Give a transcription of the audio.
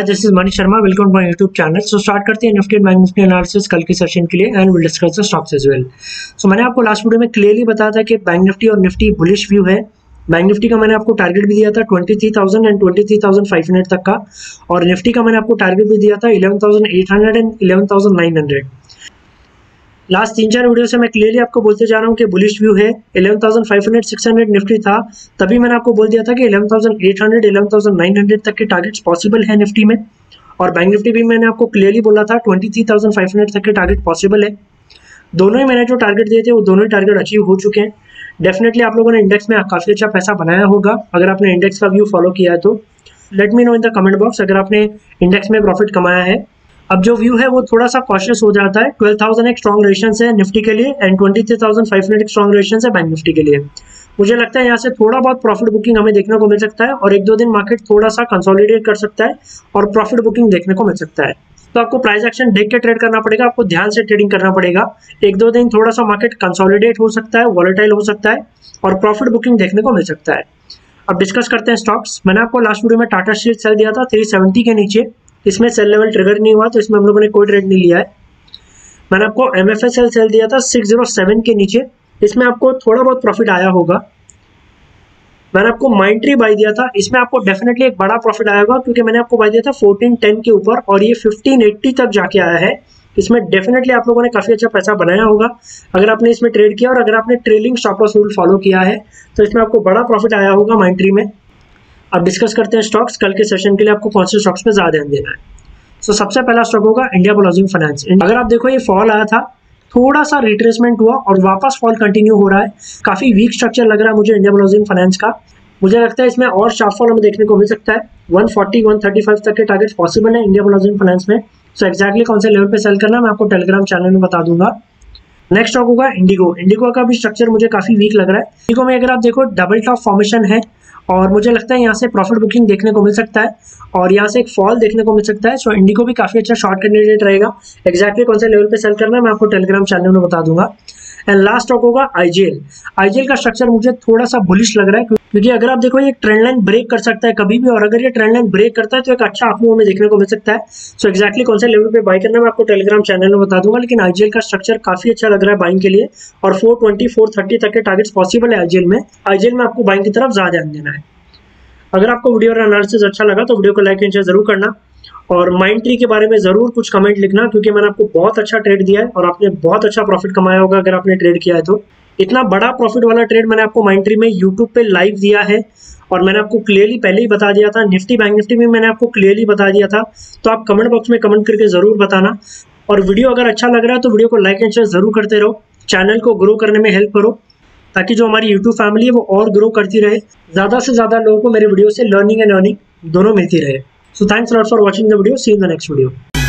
Hi, this is Manish Sharma. Welcome to my YouTube channel. So start करते हैं Nifty magnification analysis कल के session के लिए and we'll discuss the stocks as well. So मैंने आपको लास्ट वीडियो में क्लियरली बताया था कि बैंक निफ्टी और निफ्टी बुलिश व्यू है. बैंक निफ्टी का मैंने आपको टारगेट भी दिया था 23,000 एंड 23,500 तक का, और निफ्टी का मैंने आपको टारगेट भी दिया था 11,800 एंड 11,900. लास्ट तीन चार वीडियो से मैं क्लियरली आपको बोलते जा रहा हूँ कि बुलिश व्यू है. 11,500 600 निफ्टी था, तभी मैंने आपको बोल दिया था कि 11,800 11,900 तक के टारगेट्स पॉसिबल है निफ्टी में. और बैंक निफ्टी भी मैंने आपको क्लियरली बोला था 23,500 तक के टारगेट पॉसिबल है. दोनों ही मैंने जो टारगेट दिए थे वो दोनों ही टारगेट अचीव हो चुके हैं. डेफिनेटली आप लोगों ने इंडेक्स में काफ़ी अच्छा पैसा बनाया होगा अगर आपने इंडेक्स का व्यू फॉलो किया है तो. Let me know in the comment box अगर आपने इंडेक्स में प्रॉफिट कमाया है. अब जो व्यू है वो थोड़ा सा कॉशियस हो जाता है. 12,000 एक स्ट्रॉन्ग रेजिस्टेंस है निफ्टी के लिए एंड 23,500 एक स्ट्रॉन्ग रेजिस्टेंस है बैंक निफ्टी के लिए. मुझे लगता है यहाँ से थोड़ा बहुत प्रॉफिट बुकिंग हमें देखने को मिल सकता है और एक दो दिन मार्केट थोड़ा सा कंसोलिडेट कर सकता है और प्रॉफिट बुकिंग देखने को मिल सकता है. तो आपको प्राइस एक्शन देख के ट्रेड करना पड़ेगा, आपको ध्यान से ट्रेडिंग करना पड़ेगा. एक दो दिन थोड़ा सा मार्केट कंसोलिडेट हो सकता है, वॉलेटाइल हो सकता है और प्रॉफिट बुकिंग देखने को मिल सकता है. अब डिस्कस करते हैं स्टॉक्स. मैंने आपको लास्ट वीडियो में टाटा स्टील सेल दिया था 370 के नीचे. इसमें सेल लेवल ट्रिगर नहीं हुआ तो इसमें हम लोगों ने कोई ट्रेड नहीं लिया है. मैंने आपको एमएफएसएल सेल दिया था 607 के नीचे. इसमें आपको थोड़ा बहुत प्रॉफिट आया होगा. मैंने आपको माइंडट्री बाय दिया था. इसमें आपको डेफिनेटली एक बड़ा प्रॉफिट आया होगा क्योंकि मैंने आपको बाय दिया था 1410 के ऊपर और ये 1580 तक जाके आया है. इसमें डेफिनेटली आप लोगों ने काफ़ी अच्छा पैसा बनाया होगा अगर आपने इसमें ट्रेड किया और अगर आपने trailing stop loss rule follow किया है तो इसमें आपको बड़ा प्रॉफिट आया होगा माइंडट्री में. अब डिस्कस करते हैं स्टॉक्स. कल के सेशन के लिए आपको कौन से स्टॉक्स पे ज़्यादा ध्यान देना है. सो सबसे पहला स्टॉक होगा इंडियाबुल्स फाइनेंस. अगर आप देखो ये फॉल आया था, थोड़ा सा रिट्रेसमेंट हुआ और वापस फॉल कंटिन्यू हो रहा है. काफ़ी वीक स्ट्रक्चर लग रहा है मुझे इंडियाबुल्स फाइनेंस का. मुझे लगता है इसमें और शार्प फॉल हमें देखने को मिल सकता है. 140 135 तक के टारगेट्स पॉसिबल है इंडियाबुल्स फाइनेंस में. सो एक्जैक्टली कौन से लेवल पर सेल करना मैं आपको टेलीग्राम चैनल में बता दूंगा. नेक्स्ट स्टॉक होगा इंडिगो. इंडिगो का भी स्ट्रक्चर मुझे काफ़ी वीक लग रहा है. इंडिगो में अगर आप देखो डबल टॉप फॉर्मेशन है और मुझे लगता है यहाँ से प्रॉफिट बुकिंग देखने को मिल सकता है और यहाँ से एक फॉल देखने को मिल सकता है. सो इंडिगो भी काफ़ी अच्छा शॉर्ट कैंडिडेट रहेगा. एक्जैक्टली कौन से लेवल पे सेल करना है मैं आपको टेलीग्राम चैनल में बता दूंगा. एंड लास्ट स्टॉक होगा आईजीएल. आईजीएल का स्ट्रक्चर मुझे थोड़ा सा बुलिश लग रहा है क्योंकि अगर आप देखो ये ट्रेंड लाइन ब्रेक कर सकता है कभी भी, और अगर ये ट्रेंड लाइन ब्रेक करता है तो एक अच्छा आपको हमें देखने को मिल सकता है. सो एक्जैक्टली कौन से लेवल पे बाय करना है मैं आपको टेलीग्राम चैनल में बता दूंगा. लेकिन आईजीएल का स्ट्रक्चर काफी अच्छा लग रहा है बाइंग के लिए और 420 430 तक के टारगेट्स पॉसिबल है आईजीएल में. आईजीएल में आपको बाइंग की तरफ ज्यादा ध्यान देना है. अगर आपको वीडियो और एनालिसिस अच्छा लगा तो वीडियो को लाइक एंड शेयर जरूर करना और माइंडट्री के बारे में ज़रूर कुछ कमेंट लिखना क्योंकि मैंने आपको बहुत अच्छा ट्रेड दिया है और आपने बहुत अच्छा प्रॉफिट कमाया होगा अगर आपने ट्रेड किया है तो. इतना बड़ा प्रॉफिट वाला ट्रेड मैंने आपको माइंडट्री में यूट्यूब पे लाइव दिया है और मैंने आपको क्लियरली पहले ही बता दिया था. निफ्टी बैंक निफ्टी में मैंने आपको क्लियरली बता दिया था. तो आप कमेंट बॉक्स में कमेंट करके ज़रूर बताना. और वीडियो अगर अच्छा लग रहा है तो वीडियो को लाइक एंड शेयर ज़रूर करते रहो. चैनल को ग्रो करने में हेल्प करो ताकि जो हमारी यूट्यूब फैमिली है वो और ग्रो करती रहे. ज़्यादा से ज़्यादा लोगों को मेरे वीडियो से लर्निंग एंड अर्निंग दोनों मिलती रहे. So thanks a lot for watching the video. See you in the next video.